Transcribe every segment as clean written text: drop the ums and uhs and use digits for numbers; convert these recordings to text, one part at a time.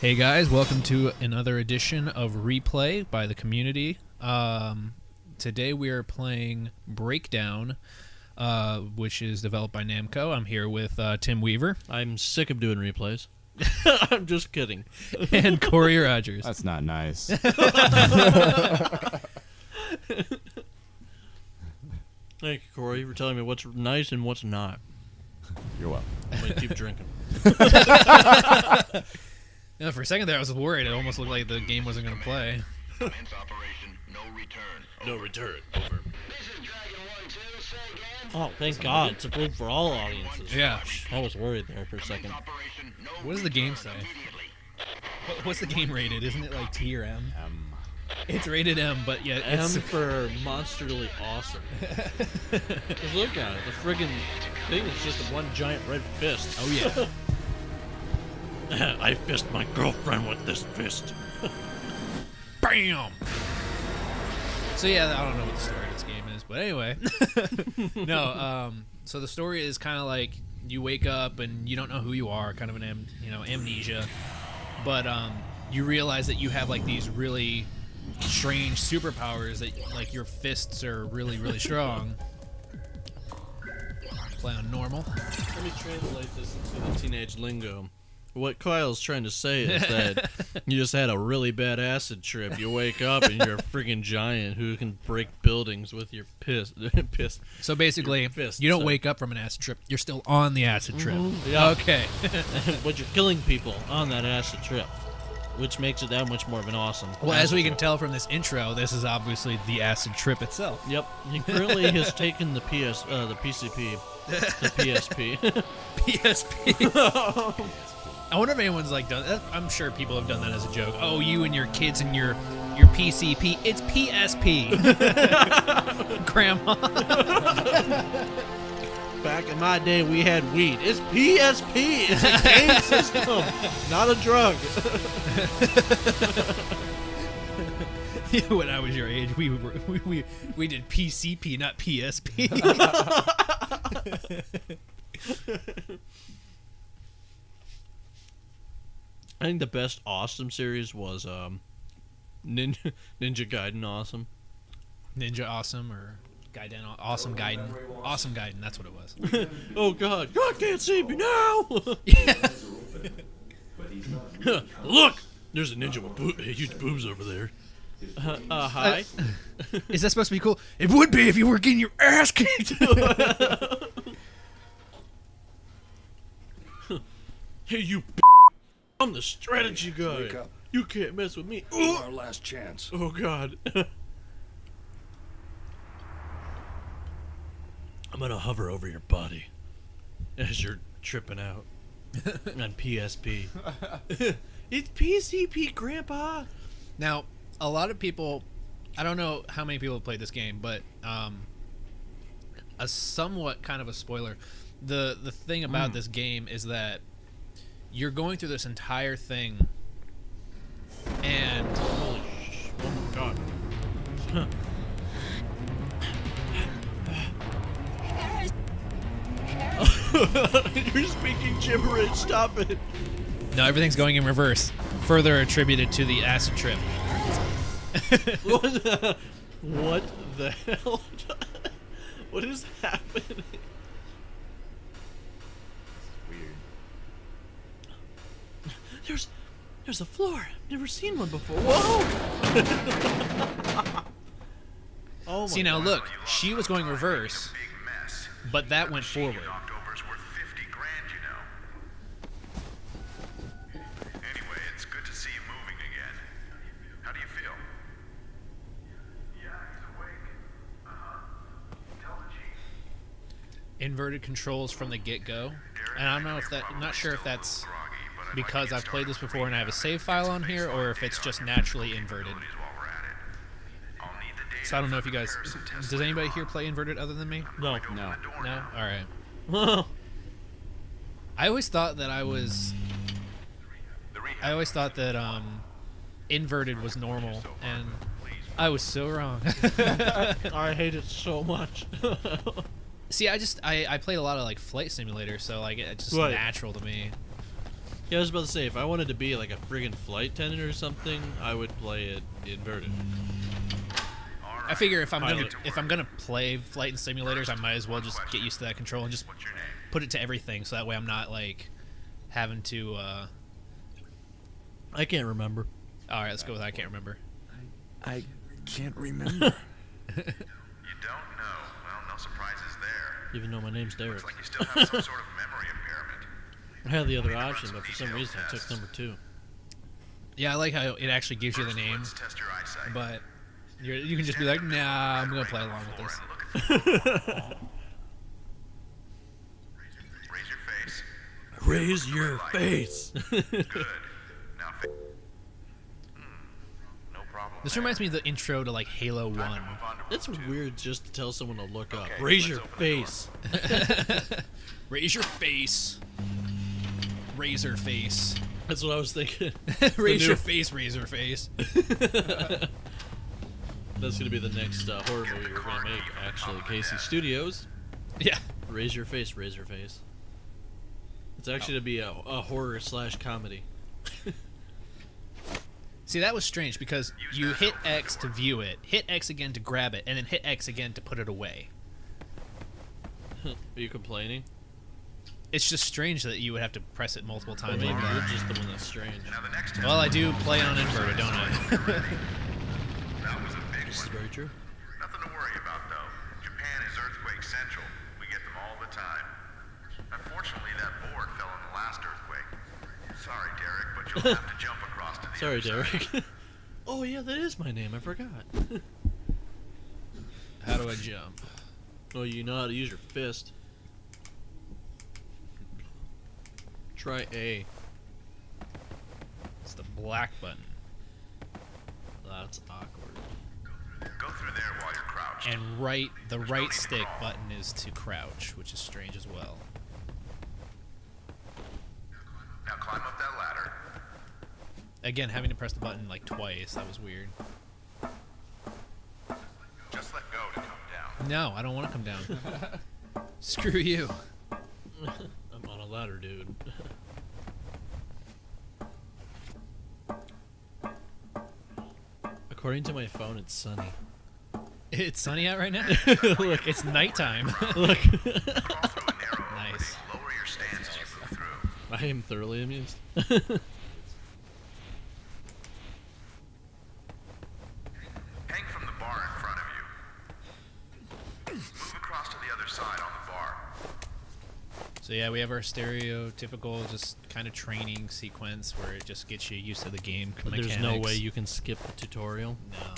Hey guys, welcome to another edition of Replay by the Community. Today we are playing Breakdown, which is developed by Namco. I'm here with Tim Weaver. I'm sick of doing replays. I'm just kidding. And Corey Rogers. That's not nice. Thank you, Corey, for telling me what's nice and what's not. You're welcome. I'm going to keep drinking. Yeah, for a second there, I was worried. It almost looked like the game wasn't going to play. Commence operation. No return. No return. Over. This is Dragon 1-2. Say again. Oh, thank God. It's approved for all audiences. Yeah. I was worried there for a second. What does the game say? What's the game rated? Isn't it like T or M? M. It's rated M, but yeah, it's M for monsterly awesome. Just look at it. The friggin' thing is just one giant red fist. Oh, yeah. I fist my girlfriend with this fist. Bam! So yeah, I don't know what the story of this game is, but anyway. No, so the story is kind of like you wake up and you don't know who you are, kind of an amnesia, but you realize that you have like these really strange superpowers that like your fists are really, really strong. Play on normal. Let me translate this into the teenage lingo. What Kyle's trying to say is that you just had a really bad acid trip. You wake up and you're a freaking giant who can break buildings with your piss. So basically, you don't wake up from an acid trip. You're still on the acid trip. Yeah. Okay. But you're killing people on that acid trip, which makes it that much more of an awesome. Well, as we can tell from this intro, this is obviously the acid trip itself. Yep. He currently has taken the PCP, the PSP. PSP. I wonder if anyone's like done that. I'm sure people have done that as a joke. Oh, you and your kids and your PCP. It's PSP. Grandma. Back in my day, we had weed. It's PSP. It's a game system, not a drug. When I was your age, we did PCP, not PSP. I think the best awesome series was Ninja Gaiden Awesome. Ninja Awesome or Gaiden Awesome Gaiden. Awesome Gaiden, that's what it was. Oh God, God can't see me now! Look! There's a ninja with huge boobs over there. Hi? Is that supposed to be cool? It would be if you were getting your ass kicked! Hey, you b****! I'm the strategy guy. You can't mess with me. Ooh. Our last chance. Oh God. I'm gonna hover over your body as you're tripping out on PSP. It's PCP, Grandpa. Now, a lot of people, I don't know how many people have played this game, but a somewhat kind of a spoiler. The thing about this game is that you're going through this entire thing, and holy sh! Oh my God! Huh. You're speaking gibberish. Stop it! No, everything's going in reverse. Further attributed to the acid trip. What the hell? What is happening? There's a floor. I've never seen one before. Whoa! Oh my See, now God. Look, she was going reverse, but that went forward. Anyway, it's good to see you moving again. How do you feel? Yeah, he's awake. Inverted controls from the get-go, and I don't know if that. I'm not sure if that's because I've played this before and I have a save file on here, or if it's just naturally inverted. So I don't know if you guys... Does anybody here play inverted other than me? No. No? No? Alright. I always thought that I was... I always thought that inverted was normal, and I was so wrong. I hate it so much. See, I played a lot of like flight simulators, so like it's just natural to me. Yeah, I was about to say, if I wanted to be like a friggin' flight attendant or something, I would play it inverted. I figure if I'm gonna play flight and simulators, I might as well just get used to that control and just put it to everything, so that way I'm not like having to. I can't remember. All right, let's go with I can't remember. I can't remember. You don't know? Well, no surprises there. Even though my name's Derek. Looks like you still have some sort of memory impairment. I had the other option, but for some reason I took number 2. Yeah, I like how it actually gives you the name, but you can just be like, nah, I'm gonna play along with this. Raise your face. Good. No problem. This reminds me of the intro to like Halo 1. That's weird just to tell someone to look up. Raise your face. Raise your face. Razor face. That's what I was thinking. Raise your face, razor face. That's going to be the next horror movie we're going to make, actually. Casey Studios. Yeah. Raise your face, razor face. It's actually to be a horror/comedy. See, that was strange because you hit X to view it, hit X again to grab it, and then hit X again to put it away. Are you complaining? It's just strange that you would have to press it multiple times. Maybe you're just the one that's strange. Well, I do play on inverted, don't I? This is very true. Nothing to worry about, though. Japan is earthquake central. We get them all the time. Unfortunately, that board fell in the last earthquake. Sorry, Derek, but you'll have to jump across to the Sorry, Derek. Oh, yeah, that is my name. I forgot. How do I jump? Oh, you know how to use your fist. Try A. It's the black button. That's awkward. Go through there while you're crouched. And the right stick button is to crouch, which is strange as well. Now climb up that ladder. Again, having to press the button like twice, that was weird. Just let go to come down. No, I don't want to come down. Screw you. I'm on a ladder, dude. According to my phone, it's sunny. It's sunny out right now? Look, it's nighttime. Look. Nice. I am thoroughly amused. Hang from the bar in front of you. Move across to the other side on the bar. So yeah, we have our stereotypical just kind of training sequence where it just gets you used to the game mechanics. There's no way you can skip the tutorial? No.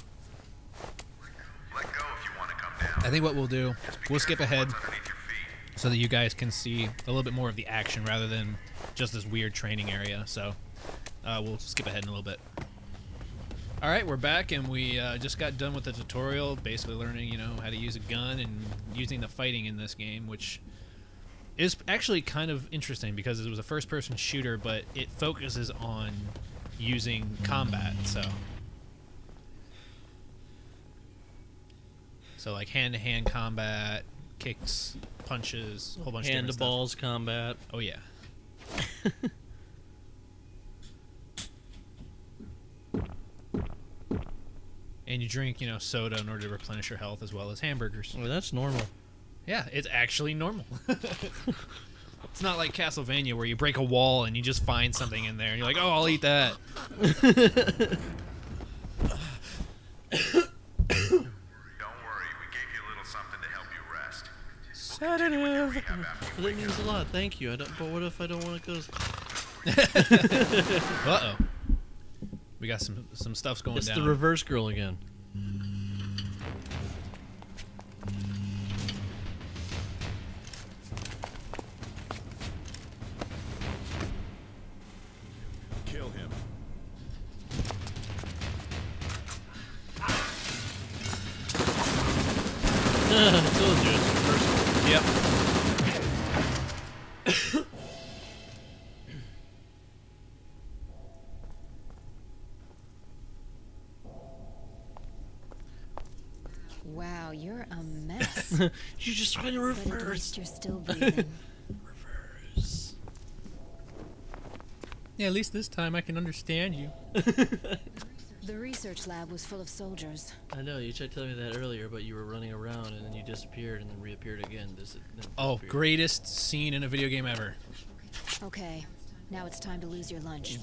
Let go if you want to come down. I think what we'll do, we'll skip ahead so that you guys can see a little bit more of the action rather than just this weird training area. So we'll skip ahead in a little bit. Alright, we're back and we just got done with the tutorial, basically learning, you know, how to use a gun and using the fighting in this game, which is actually kind of interesting because it was a first-person shooter, but it focuses on using combat, so like hand-to-hand combat, kicks, punches, a whole bunch of different stuff. Hand-to-balls combat. Oh yeah. And you drink, you know, soda in order to replenish your health, as well as hamburgers. Well, that's normal. Yeah, it's actually normal. It's not like Castlevania where you break a wall and you just find something in there and you're like, oh, I'll eat that. Don't worry, we gave you a little something to help you rest. Sedative. Well, that means a lot, thank you. But what if I don't want to go? Uh-oh. We got some stuff's going down. It's the reverse girl again. Wow, you're a mess. You just trying to reverse. You're still breathing. Reverse. Yeah, at least this time I can understand you. The research lab was full of soldiers. I know, you tried telling me that earlier, but you were running around and then you disappeared and then reappeared again. Oh, greatest scene in a video game ever. Okay, now it's time to lose your lunch.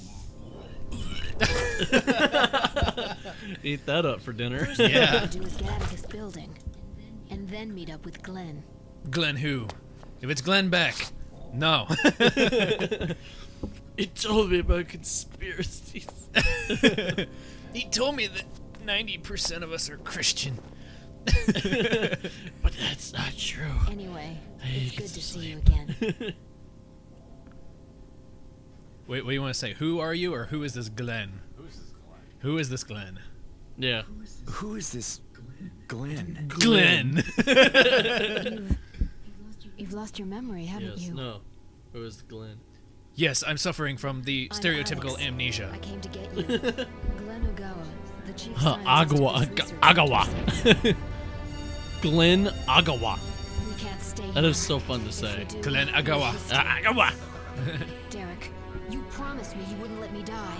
Eat that up for dinner. Yeah. Do is get out of this building, and then meet up with Glenn. Glenn who? If it's Glenn Beck, no. He told me about conspiracies. He told me that 90% of us are Christian. But that's not true. Anyway, it's good to see you again. Wait, what do you want to say? Who are you, or who is this Glenn? Who is this Glenn? Yeah. Who is this Glenn? Glenn! You've lost your memory, haven't you? No. Who is Glenn? Yes, I'm suffering from the stereotypical amnesia. I came to get you. Glenn Agawa, the chief Agawa. Glenn Agawa. We can't stay here. That is so fun to say. Glenn Agawa. Agawa. Derek, you promised me you wouldn't let me die.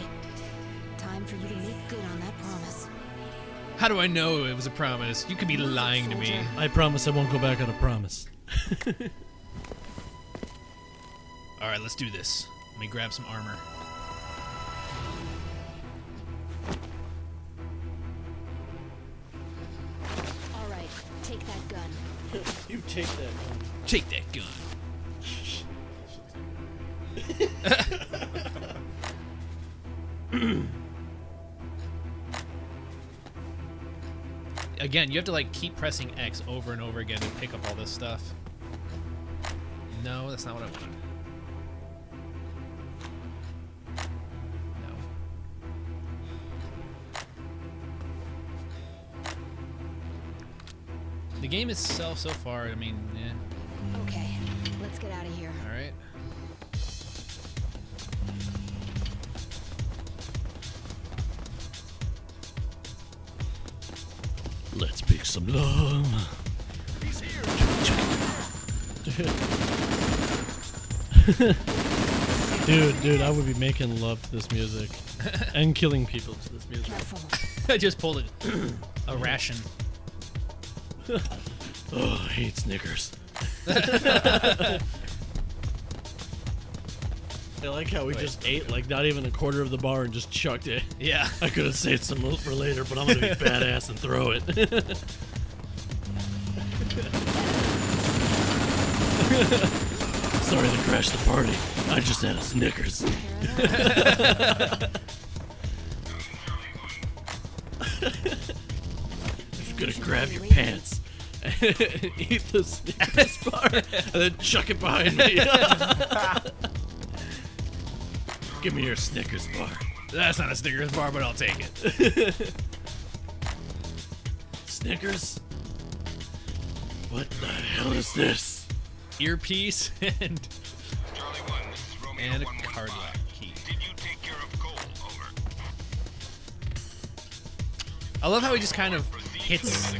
Time for you to make good on that promise. How do I know it was a promise? You could be lying to me. I promise I won't go back on a promise. All right, let's do this. Let me grab some armor. All right, take that gun. You take that gun. Take that gun. Again, you have to like keep pressing X over and over again to pick up all this stuff. No, that's not what I wanted. The game itself so far, I mean, yeah. Okay, let's get out of here. All right. Let's pick some lung. He's here. Dude, I would be making love to this music and killing people to this music. I just pulled it. A ration. Oh, I hate Snickers. I like how we just ate like not even a quarter of the bar and just chucked it. Yeah. I could have saved some for later, but I'm going to be badass and throw it. Sorry to crash the party. I just had a Snickers. Gonna grab your pants, eat the Snickers bar, and then chuck it behind me. Give me your Snickers bar. That's not a Snickers bar, but I'll take it. Snickers? What the hell is this? Earpiece and a card lock key. Did you take care of Cole? Over. I love how he just kind of hits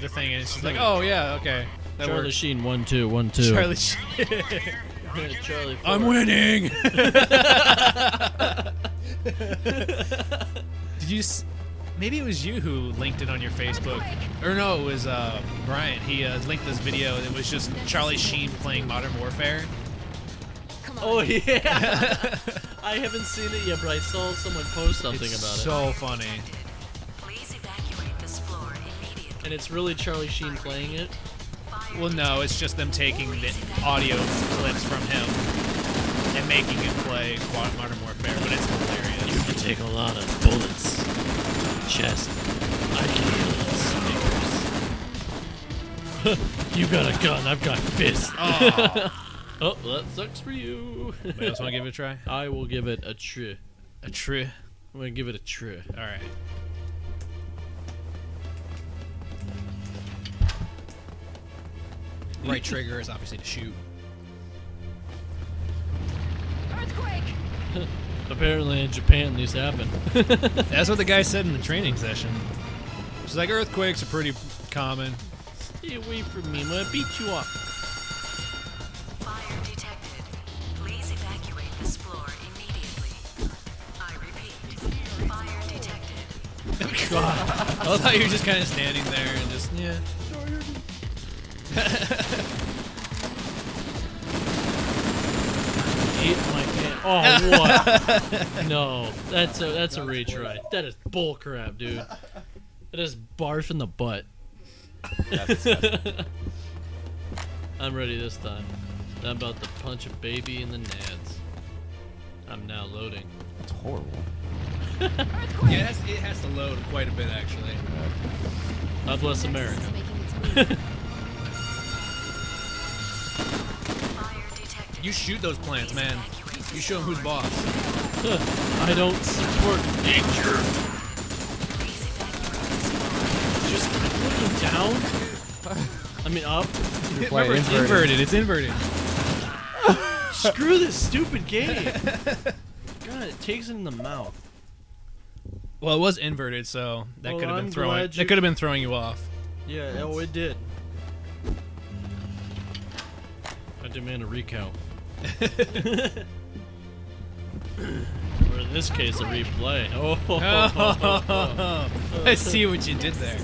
the thing, and it's just like, oh yeah, okay. That Charlie worked. Sheen, 1-2, 1-2. Charlie Sheen. Charlie I'm winning. Did you? Maybe it was you who linked it on your Facebook, or no, it was Brian. He linked this video. It was just Charlie Sheen playing Modern Warfare. Oh yeah. I haven't seen it yet, but I saw someone post something about it. So funny. And it's really Charlie Sheen playing it? Well, no, it's just them taking the audio clips from him and making him play Modern Warfare, but it's hilarious. You can take a lot of bullets to the chest. I can handle Snickers. You got a gun, I've got fists. Oh. Oh, that sucks for you. Anybody else want to give it a try? I will give it a try. A try? I'm going to give it a try. All right. Right trigger is obviously to shoot. Earthquake! Apparently in Japan these happen. That's what the guy said in the training session. She's like, earthquakes are pretty common. Stay away from me, I'm gonna beat you up. Fire detected. Please evacuate this floor immediately. I repeat, fire detected. Oh god. I thought you were just kind of standing there and just, yeah. Oh what? No, that's a retry. That is bull crap, dude. That is barf in the butt. That's I'm ready this time. I'm about to punch a baby in the nads. I'm now loading. That's horrible. Yeah, it has to load quite a bit actually. God bless America. You shoot those plants, man. You show them who's boss. I don't support nature. Just put them down? I mean up. Remember, it's inverted. It's inverted. Screw this stupid game. God, it takes it in the mouth. Well, it was inverted, so that could have been throwing. That could have been throwing you off. Yeah, oh, it did. I demand a recount. Or in this case, a replay. Oh, I see what you did there.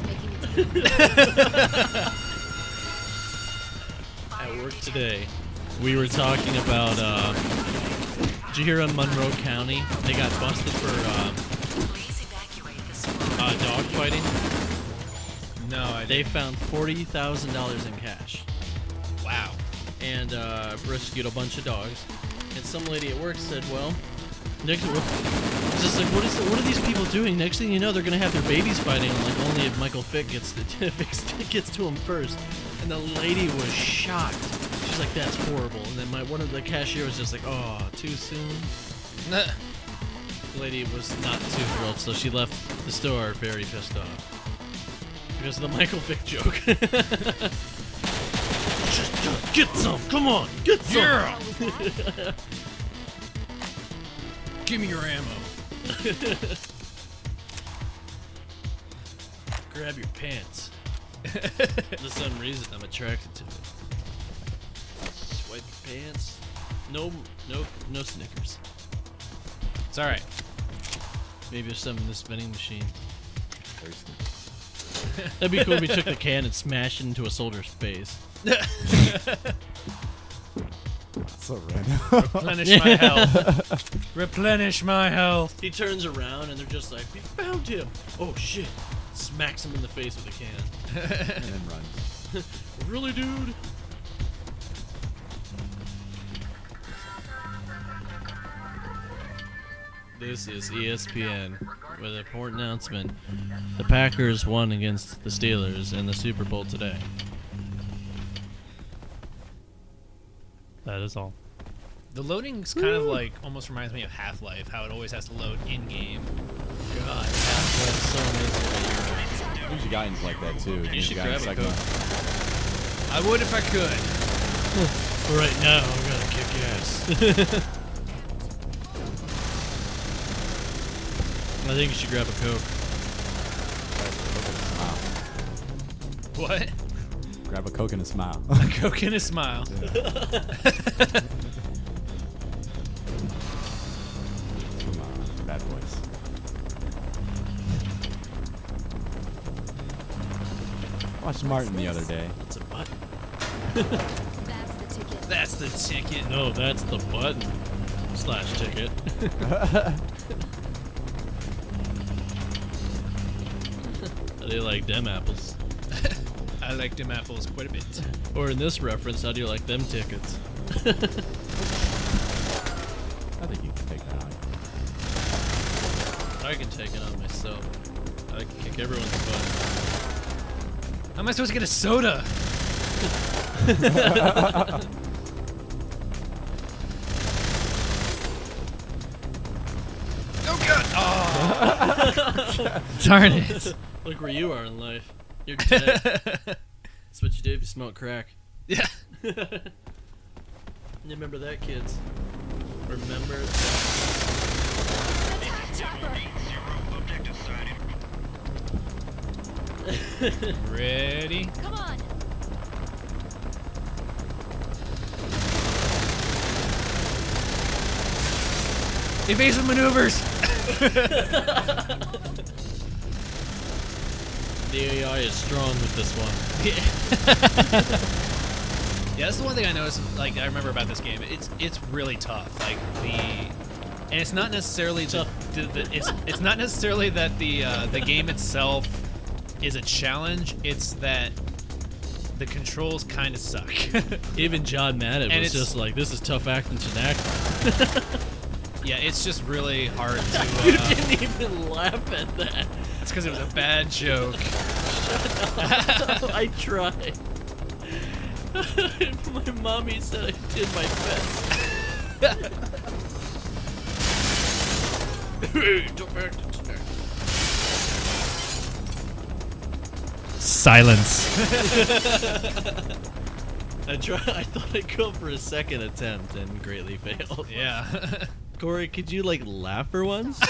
At work today, we were talking about. Did you hear on Monroe County they got busted for dog fighting? No, I didn't. They found $40,000 in cash. Wow. And rescued a bunch of dogs. And some lady at work said, well, next just like, what are these people doing? Next thing you know, they're gonna have their babies fighting. I'm like, only if Michael Vick gets to him first. And the lady was shocked. She's like, that's horrible. And then one of the cashier was just like, oh, too soon. Nah. The lady was not too thrilled, so she left the store very pissed off because of the Michael Vick joke. Just get some! Come on! Get some! Yeah. Give me your ammo. Grab your pants. For some reason, I'm attracted to it. Sweat your pants. No Snickers. It's alright. Maybe there's some in this vending machine. That'd be cool if we took the can and smashed it into a soldier's face. So random. Replenish my health. Replenish my health. He turns around and they're just like, we found him. Oh shit. Smacks him in the face with a can. And then runs. Really, dude? This is ESPN with an important announcement. The Packers won against the Steelers in the Super Bowl today. That is all. The loading's kind of like, almost reminds me of Half-Life, how it always has to load in-game. God, Half-Life's so amazing. Usually Guidance like that too. You should grab a coat. I would if I could. Right now, I'm gonna kick ass. I think you should grab a Coke. What? Grab a Coke and a smile. A Coke and a smile. Come on, bad boys. I watched Martin the other day. That's a button. That's the ticket. That's the ticket. No, that's the button. Slash ticket. How do you like them apples? I like them apples quite a bit. Or in this reference, how do you like them tickets? I think you can take that on. I can take it on myself. I can kick everyone's butt. How am I supposed to get a soda? Oh god! Oh. Darn it. Look where you are in life. You're dead. That's what you do if you smoke crack. Yeah. You remember that, kids? Remember that. Ready? Come on. Evasive maneuvers! The AI is strong with this one. Yeah, that's the one thing I noticed, like, I remember about this game. It's really tough. Like, and it's not necessarily it's not necessarily that the game itself is a challenge. It's that the controls kind of suck. Even John Madden was just like, "This is tough acting to act." Yeah, it's just really hard to. You didn't even laugh at that. It's because it was a bad joke. Shut up. I tried. My mommy said I did my best. Silence. I thought I'd go for a second attempt and greatly failed. Yeah. Corey, could you like laugh for once?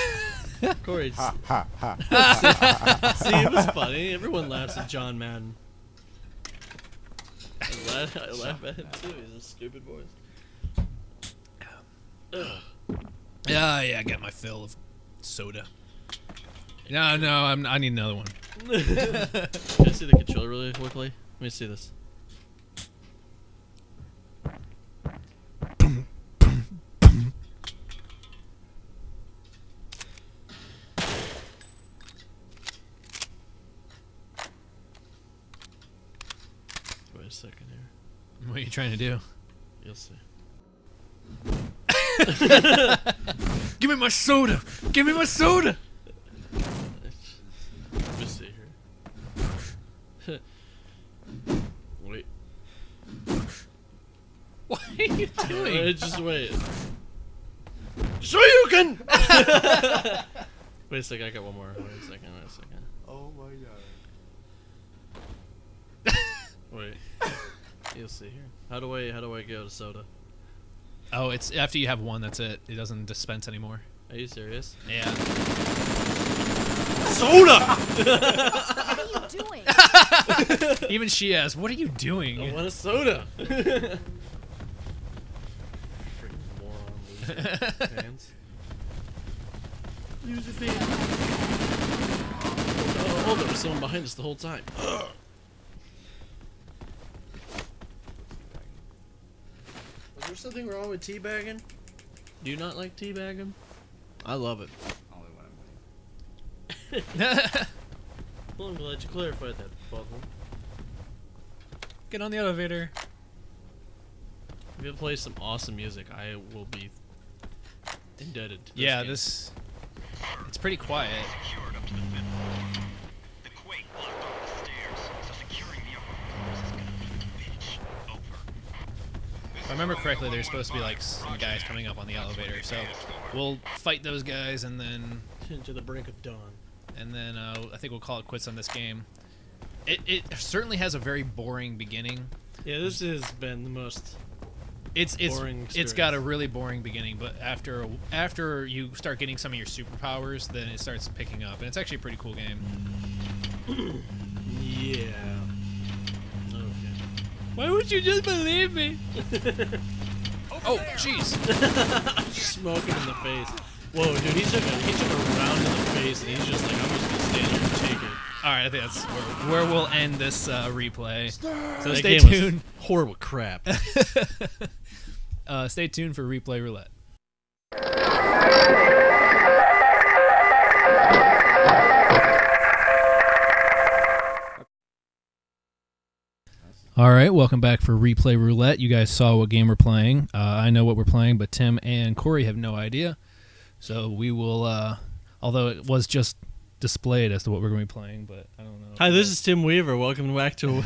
Corey, ha, ha, ha. See, it was funny. Everyone laughs at John Madden. I laugh at him too. He's a stupid voice. Ugh. Yeah, yeah, I got my fill of soda. No, no, I need another one. Can I see the controller really quickly? Let me see this. Boom, boom, boom. Wait a second here. What are you trying to do? You'll see. Give me my soda! Give me my soda! Let me see here. Wait. What are you doing? Just wait. So you can! Wait a second, I got one more. Wait a second, wait a second. Oh my god. Wait. You'll see here. How do I go to soda? Oh, it's after you have one, that's it. It doesn't dispense anymore. Are you serious? Yeah. Soda! What are you doing? Even she asked, what are you doing? I want a soda. Freaking moron. Lose your fans. Oh, there was someone behind us the whole time. Is there something wrong with teabagging? Do you not like teabagging? I love it. Only when I'm late. Well, I'm glad you clarified that, Buckle. Get on the elevator. If you play some awesome music, I will be indebted to this game. This... It's pretty quiet. If I remember correctly, there's supposed to be like some guys coming up on the elevator, so we'll fight those guys and then to the brink of dawn. And then I think we'll call it quits on this game. It certainly has a very boring beginning. Yeah, this has been the most. It's boring experience. It's got a really boring beginning, but after you start getting some of your superpowers, then it starts picking up, and it's actually a pretty cool game. Yeah. Why would you just believe me? Oh, jeez! Smoking in the face. Whoa, dude, he took a round in the face, and he's just like, I'm just gonna stand here and take it. All right, I think that's where we'll end this replay. So stay tuned. Horrible crap. Stay tuned for Replay Roulette. All right, welcome back for Replay Roulette. You guys saw what game we're playing. I know what we're playing, but Tim and Corey have no idea. So we will, although it was just displayed as to what we're going to be playing, but I don't know. Hi, this is Tim Weaver. Welcome back to...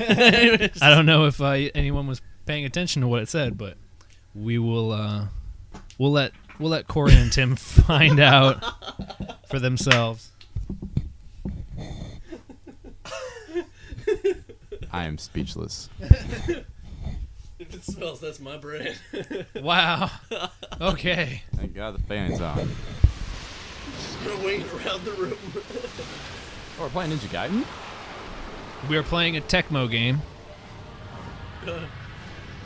I don't know if anyone was paying attention to what it said, but we will we'll let Corey and Tim find out for themselves. I am speechless. If it smells, that's my brand. Wow. Okay. Thank God the fan's on. Just gonna wing around the room. Oh, we're playing Ninja Gaiden? We are playing a Tecmo game.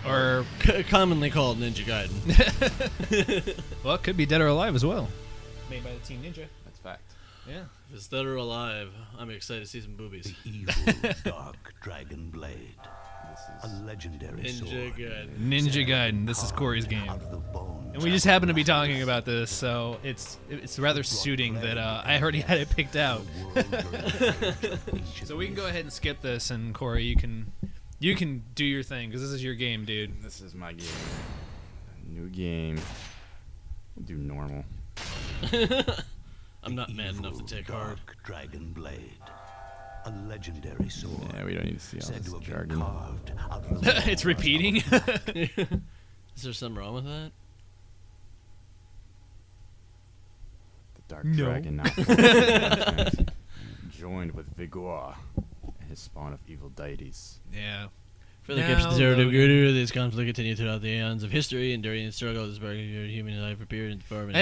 Or commonly called Ninja Gaiden. Well, it could be Dead or Alive as well. Made by the Team Ninja. That's fact. Yeah. If it's Dead or Alive, I'm excited to see some boobies. The evil dark dragon blade. This is a legendary sword. Ninja Gaiden. Ninja Gaiden. This is Corey's game. And we just happen to be talking about this, so it's rather suiting that I already had it picked out. So we can go ahead and skip this, and Corey, you can do your thing, because this is your game, dude. This is my game. New game. We'll do normal. I'm not mad enough to take hard. Dragon blade. A legendary sword. Yeah, we don't need to see all this jargon. It's repeating? Is there something wrong with that? The dark dragon now joined with vigor and his spawn of evil deities. Yeah. For the conservative guru, this conflict continued throughout the eons of history, and during the struggle, this particular human life appeared in the form of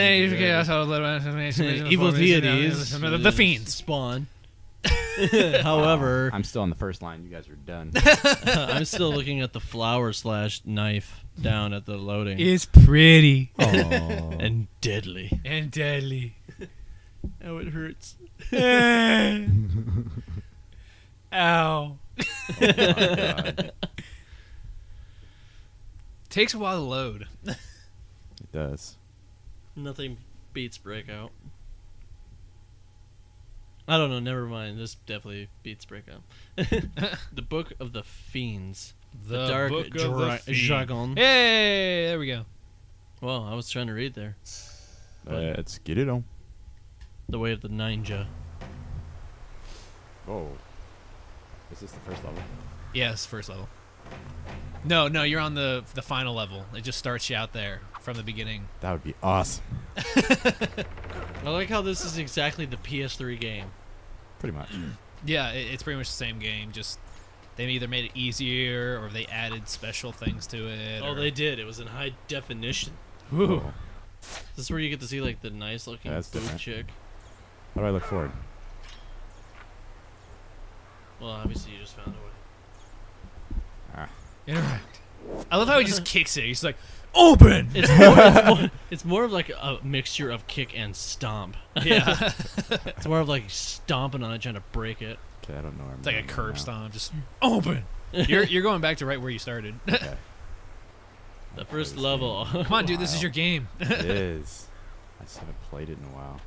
evil deities. The fiends spawn. However, I'm still on the first line. You guys are done. I'm still looking at the flower slash knife down at the loading. It's pretty. Aww. And deadly. And deadly. Oh, it hurts. Ow. Oh my God. Takes a while to load. It does. Nothing beats Breakout. I don't know. Never mind. This definitely beats Breakout. The Book of the Fiends. The Dark Dragon. Hey, there we go. Well, I was trying to read there. Let's get it on. The Way of the Ninja. Oh, is this the first level? Yes, first level. No, you're on the final level. It just starts you out there from the beginning. That would be awesome. I like how this is exactly the PS3 game. Pretty much. Yeah, it's pretty much the same game. Just they either made it easier or they added special things to it. Oh, they did. It was in high definition. Ooh. This is where you get to see like the nice looking food chick. How do I look forward? Well, obviously you just found a way. Ah. Interact. I love how he just kicks it. He's like, open. It's more of like a mixture of kick and stomp. Yeah. It's more of like stomping on it, trying to break it. Okay, I don't know. It's like a curb stomp. Just open. You're going back to right where you started. Okay. The first level. Come on, dude. This is your game. It is. I just haven't played it in a while.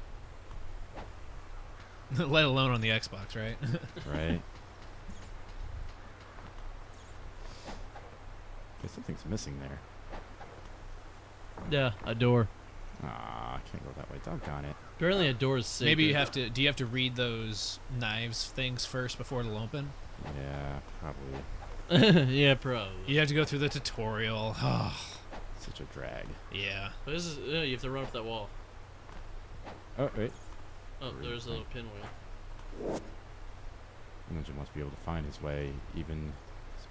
Let alone on the Xbox, right? Right. Something's missing there. Yeah, a door. Ah, I can't go that way. Doggone it. Apparently a door is safe. Maybe you have to... Do you have to read those knives things first before it'll open? Yeah, probably. You have to go through the tutorial. Such a drag. Yeah. But this is... You have to run up that wall. Oh, wait. Oh, there's a little pinwheel. Ninja must be able to find his way even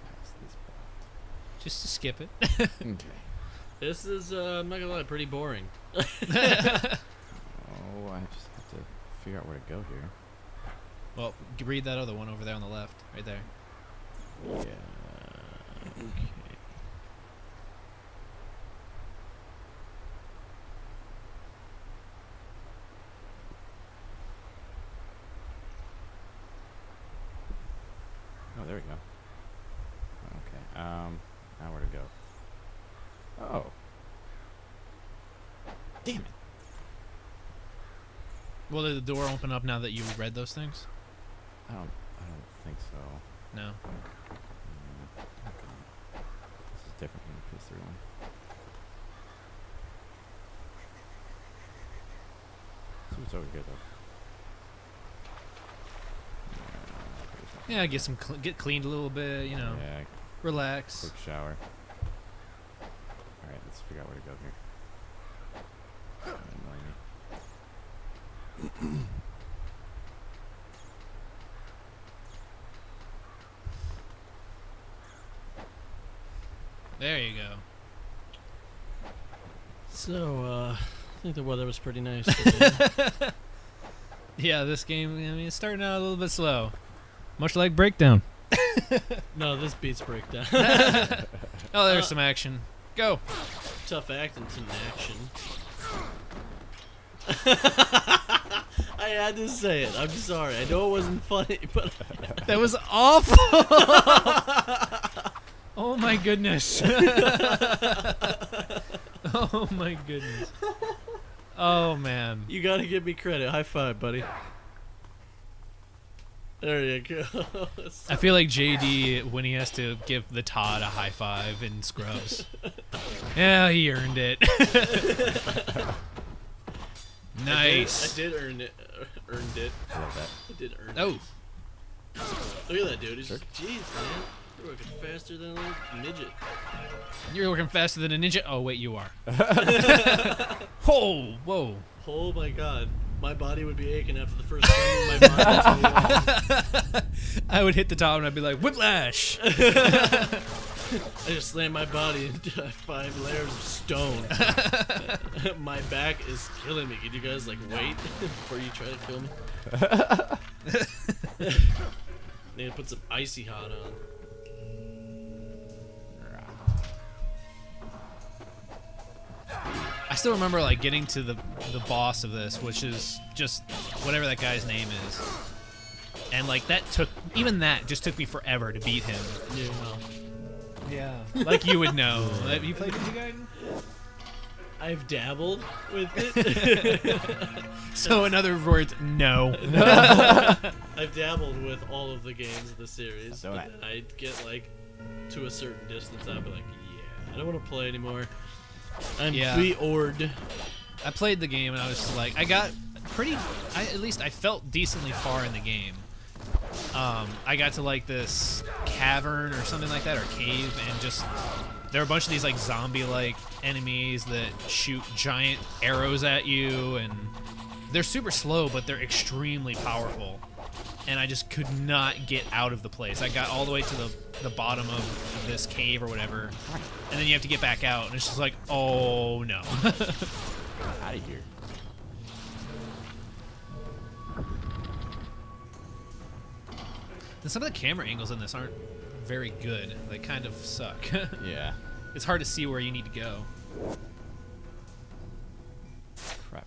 past this part. Just to skip it. Okay. This is, I'm not gonna lie, pretty boring. Oh, I just have to figure out where to go here. Well, read that other one over there on the left. Right there. Yeah. Okay. Oh, there we go. Okay. Now where to go? Oh. Damn it. Well, did the door open up now that you read those things? I don't think so. No. Okay. This is different from the PS3 one. See what's over here though. Yeah, get cleaned a little bit, you know. Yeah. Relax. Quick shower. Alright, let's figure out where to go here. Don't annoy me. There you go. So, I think the weather was pretty nice today. Yeah, this game, I mean, it's starting out a little bit slow. Much like Breakdown. No, this beats Breakdown. Oh, there's some action. Go. Tough acting, some action. I had to say it. I'm sorry. I know it wasn't funny, but that was awful. Oh my goodness. Oh my goodness. Oh man. You gotta give me credit. High five, buddy. There you go. I feel like JD when he has to give the Todd a high five in Scrubs. Yeah, he earned it. Nice. I did earn it. Earned it. I love that. I did earn it. Oh. Look at that dude. He's just, jeez, man. You're working faster than a little midget. You're working faster than a ninja? Oh, wait, you are. Oh, whoa. Oh, my God. My body would be aching after the first time. My body I would hit the top and I'd be like, whiplash! I just slammed my body into 5 layers of stone. My back is killing me. Could you guys, like, wait before you try to kill me? Need to put some icy hot on. I still remember like getting to the boss of this, which is just whatever that guy's name is, and like that took even that just took me forever to beat him. Yeah, yeah. Like you would know. Have you played Ninja Gaiden? I've dabbled with it. So in other words, no. I've dabbled with all of the games of the series. So I get like to a certain distance, I'd be like, yeah, I don't want to play anymore. I'm pre-ordered. I played the game and I was just like, I got pretty, at least I felt decently far in the game. I got to like this cavern or something like that, or cave, and just there were a bunch of these like zombie-like enemies that shoot giant arrows at you, and they're super slow, but they're extremely powerful. And I just could not get out of the place. I got all the way to the bottom of this cave or whatever, and then you have to get back out, and it's just like, oh no. Get out of here. And some of the camera angles in this aren't very good. They kind of suck. Yeah. It's hard to see where you need to go. Crap.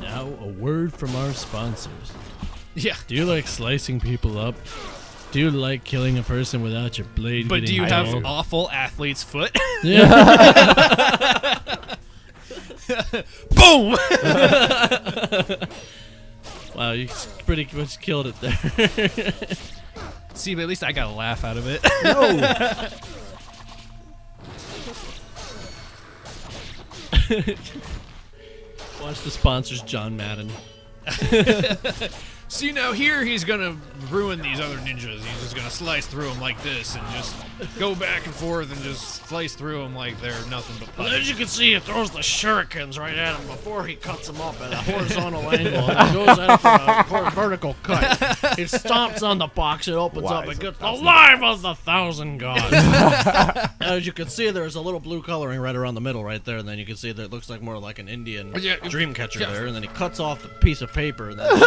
Now, a word from our sponsors. Yeah. Do you like slicing people up? Do you like killing a person without your blade? But do you have awful athlete's foot? Yeah. Boom! Wow, you pretty much killed it there. See, but at least I got a laugh out of it. No. Watch the sponsors, John Madden. See, now here he's gonna ruin these other ninjas. He's just gonna slice through them like this and just go back and forth and just slice through them like they're nothing but putty. As you can see, he throws the shurikens right at him before he cuts them up at a horizontal angle. And it goes at him for a vertical cut. It stomps on the box, it opens up, it gets alive as the thousand gods. As you can see, there's a little blue coloring right around the middle right there, and then you can see that it looks like more like an Indian dream catcher there, and then he cuts off the piece of paper and then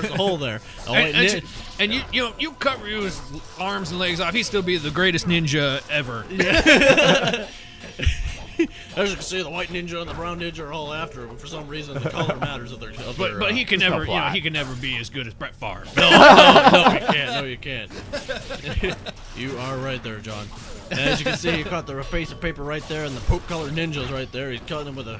there's a hole there. Oh, and you cut Ryu's arms and legs off, he'd still be the greatest ninja ever. Yeah. As you can see, the white ninja and the brown ninja are all after him. But for some reason, the color matters of their. But he can never, you know, he can never be as good as Brett Favre. No, no, you can't. No, you can't. You are right there, John. And as you can see, he caught the piece of paper right there, and the poop-colored ninjas right there. He's cutting them with a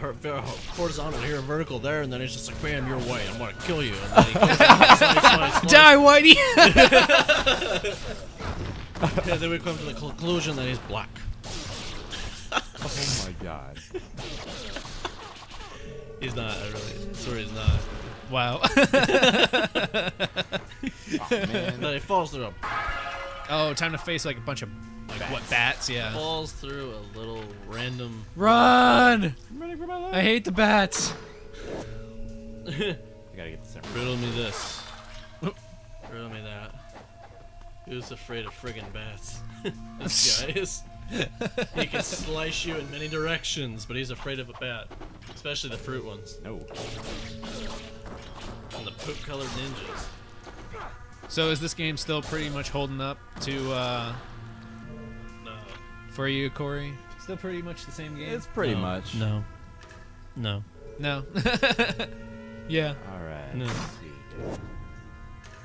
horizontal here, vertical there, and then he's just like, "Bam, you're white. I'm gonna kill you." And then he goes, slice. Die, Whitey. Yeah, then we come to the conclusion that he's black. Oh my God. He's not, I really. Sorry, he's not. Wow. Oh, man. No, he falls through a. Oh, time to face like a bunch of. Like bats. What, bats? Yeah. Falls through a little random. Run! I'm running for my life. I hate the bats. I gotta get this in. Riddle me this. Riddle me that. Who's afraid of friggin' bats? This guy is. He can slice you in many directions, but he's afraid of a bat. Especially the fruit ones. No. And the poop-colored ninjas. So is this game still pretty much holding up to, No. For you, Corey? Still pretty much the same game? It's pretty much. No. No. No. Yeah. All right. No.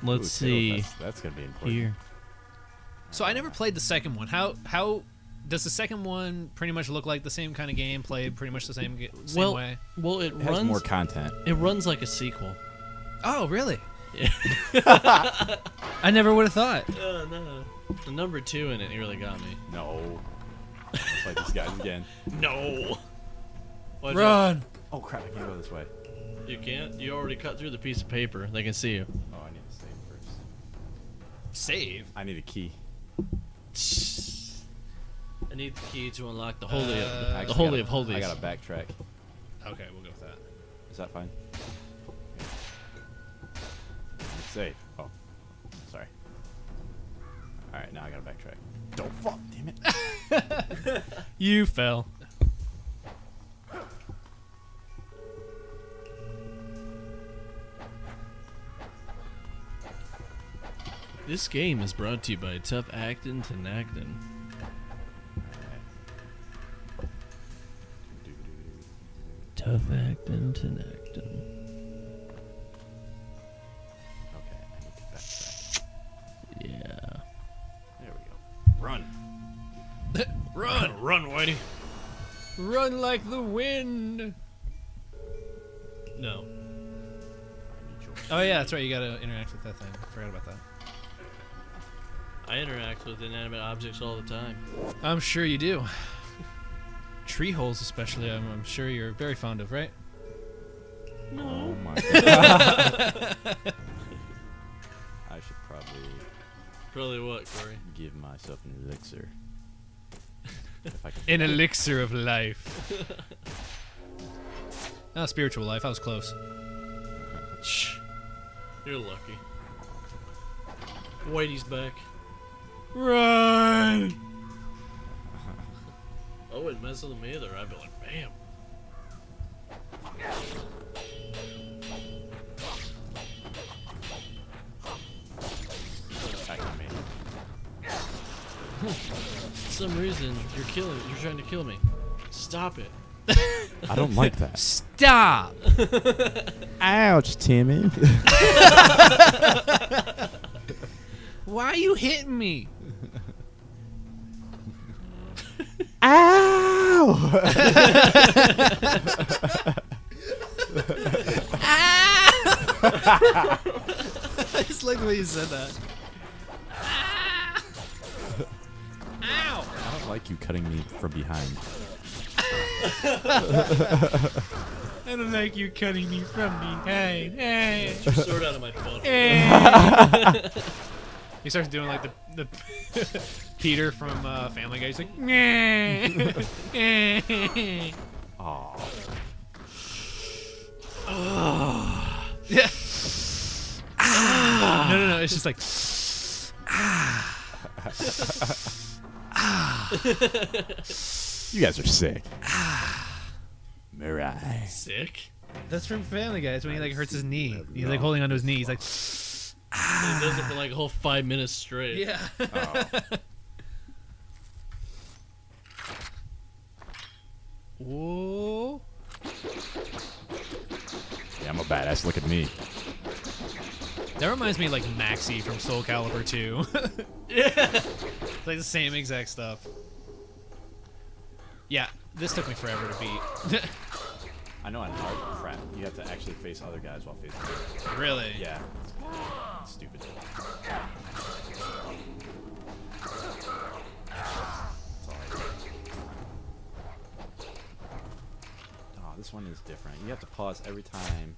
Let's see. Ooh, that's gonna be important. Here. So I never played the second one. How does the second one pretty much look like the same kind of game? Played pretty much the same way. Well, it runs has more content. It runs like a sequel. Oh, really? Yeah. I never would have thought. No. The number 2 in it really got me. No. Let's play this guy again. No. Watch Run! Out. Oh crap! I can't go this way. You can't? You already cut through the piece of paper. They can see you. Oh, I need to save first. Save? I need a key. I need the key to unlock the holy of holies. I gotta backtrack. Okay, we'll go with that. Is that fine? Yeah. Save. Oh. Sorry. Alright, now I gotta backtrack. Don't fall. Damn it. You fell. This game is brought to you by Tough Actin' to Nactin. Tough Actin' to Nactin. Okay, I need to backtrack. Yeah. There we go. Run! Run! Run, Whitey! Run like the wind! No. Oh yeah, that's right, you gotta interact with that thing. I forgot about that. I interact with inanimate objects all the time. I'm sure you do. Tree holes especially, I'm sure you're very fond of, right? No. Oh my god. I should probably what, Corey? Give myself an elixir. An elixir of life. Not spiritual life, I was close. Shh. You're lucky. Whitey's back. Run! I wouldn't mess with him either. I'd be like, bam. Attacking me. For some reason, you're trying to kill me. Stop it. I don't like that. Stop! Ouch, Timmy. Why are you hitting me? Ow! Ow! I just like the way you said that. Ow! I don't like you cutting me from behind. I don't like you cutting me from behind. Hey! Get your sword out of my butt. Hey! He starts doing like the Peter from Family Guy. He's like, nah. Oh. Yeah. Ah. No. It's just like, ah. Ah. You guys are sick. Ah. Mirai. Sick. That's from Family Guy. It's when he like hurts his knee. He's like holding onto his knee. He's like. He does it for like a whole 5 minutes straight. Yeah. Oh. Whoa. Yeah, I'm a badass. Look at me. That reminds me of like Maxi from Soul Calibur 2. Yeah. It's like the same exact stuff. Yeah, this took me forever to beat. I know on hard crap, you have to actually face other guys while facing them. Really? Yeah. It's stupid. Oh, this one is different. You have to pause every time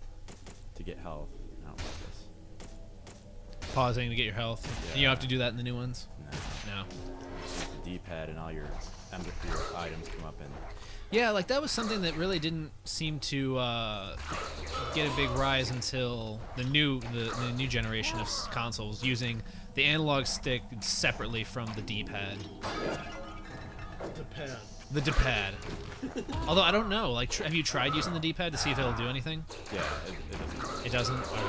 to get health. I don't like this. Pausing to get your health? Yeah. And you don't have to do that in the new ones? No. The D-pad and all your items come up in. Yeah, like that was something that really didn't seem to get a big rise until the new generation of consoles using the analog stick separately from the D-pad. The pad. The D-pad. Although, I don't know. Like, have you tried using the D-pad to see if it'll do anything? Yeah, it doesn't? Okay.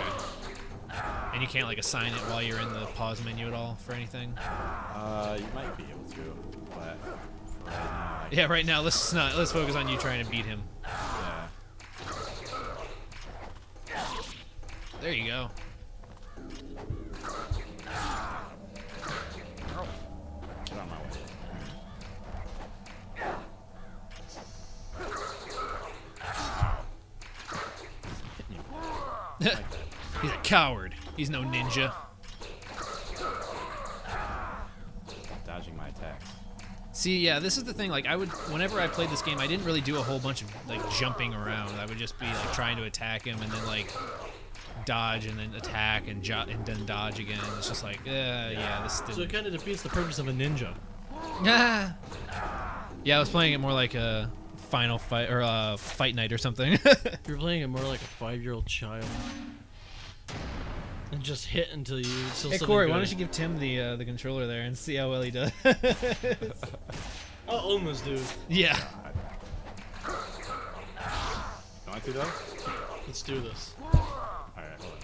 And you can't, like, assign it while you're in the pause menu at all for anything? You might be able to, but for right now... Yeah, right now, let's focus on you trying to beat him. Yeah. There you go. Get on my way. He's a coward. He's no ninja. Dodging my attacks. See, yeah, this is the thing. Like, I would, whenever I played this game, I didn't really do a whole bunch of like jumping around. I would just be like trying to attack him and then like dodge and then attack and then dodge again. It's just like, yeah, this. Didn't... So it kind of defeats the purpose of a ninja. Yeah. Yeah, I was playing it more like a Final Fight or Fight Night or something. You're playing it more like a 5-year-old child. And just hit until you. Hey Corey, why don't you give Tim the controller there and see how well he does? I'll own this dude. Yeah. Want to though? Let's do this. All right, hold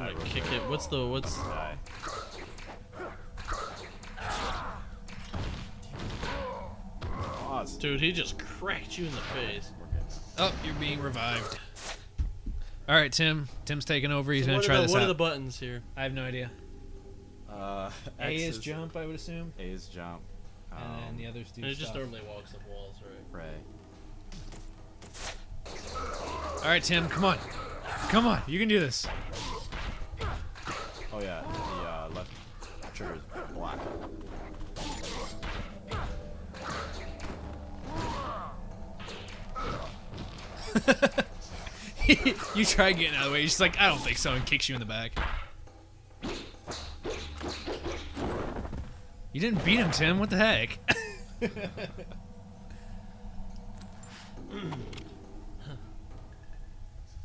on. I'm gonna kick it. What's the die? Dude, he just cracked you in the face. Oh, you're being revived. All right, Tim. Tim's taking over. He's gonna try this out. What are the buttons here? I have no idea. A is jump, I would assume. A is jump. And the others do stuff. It just normally walks up walls, right? Right. All right, Tim. Come on. Come on. You can do this. Oh yeah, the left trigger is black. You try getting out of the way, he's just like, I don't think so, and kicks you in the back. You didn't beat him, Tim, what the heck?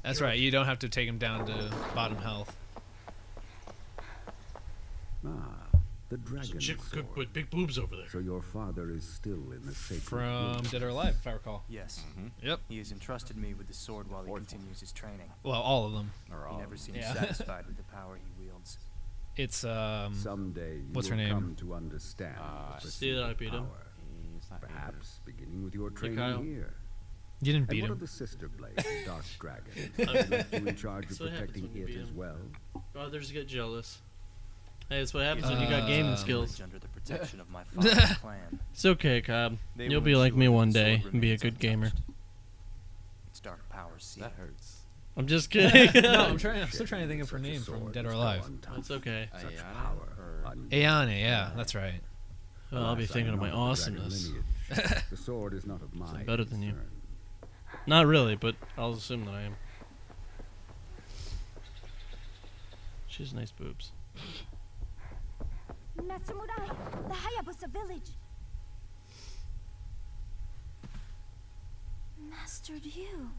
That's right, you don't have to take him down to bottom health. Ah, the dragon chick could put big boobs over there. So your father is still in the sacred from Dead or Alive, if I recall. Yes. Mm-hmm. Yep. He has entrusted me with the sword while he continues his training. Well, all of them. He never seems satisfied with the power he wields. It's someday what's her name? Come to understand. See that I beat him. Perhaps beginning with your training here. You didn't beat him. One of the sister blades, Dark Dragon, left you in charge of protecting it as well. Brothers get jealous. Hey, that's what happens when you got gaming skills. Under the protection of my father's clan. It's okay, Cobb. You'll be like me one day and be a good gamer. It's dark power. That hurts. I'm just kidding. No, I'm still trying to think of her name from Dead or Alive. That's okay. Ayane, yeah, that's right. Well, I'll be thinking of my awesomeness. The sword is not of mine. I'm better than you. Not really, but I'll assume that I am. She has nice boobs. Master Murai, the Hayabusa village. Mastered you.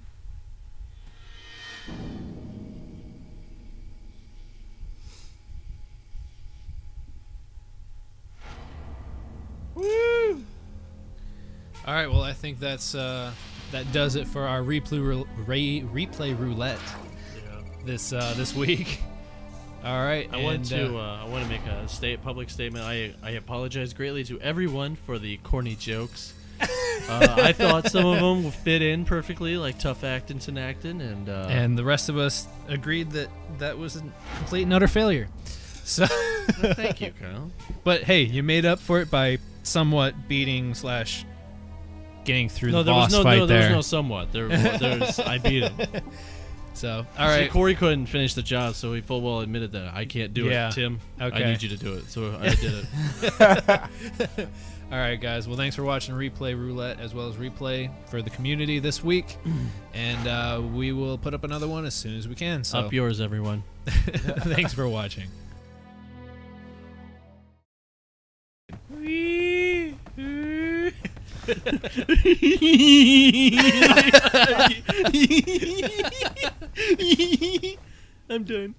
Woo! All right, well, I think that's that does it for our replay roulette. Yeah. This week. All right. I want to make a public statement. I apologize greatly to everyone for the corny jokes. I thought some of them would fit in perfectly, like tough actin' and actin', and the rest of us agreed that that was a complete and utter failure. So well, thank you, Kyle. But hey, you made up for it by somewhat beating / getting through the boss fight. No, there was no somewhat. There's I beat him. So, all right. Corey couldn't finish the job, so he full well admitted that I can't do it. Tim, okay. I need you to do it, so I did it. All right, guys. Well, thanks for watching Replay Roulette as well as Replay for the community this week, and we will put up another one as soon as we can. So. Up yours, everyone. Thanks for watching. I'm done.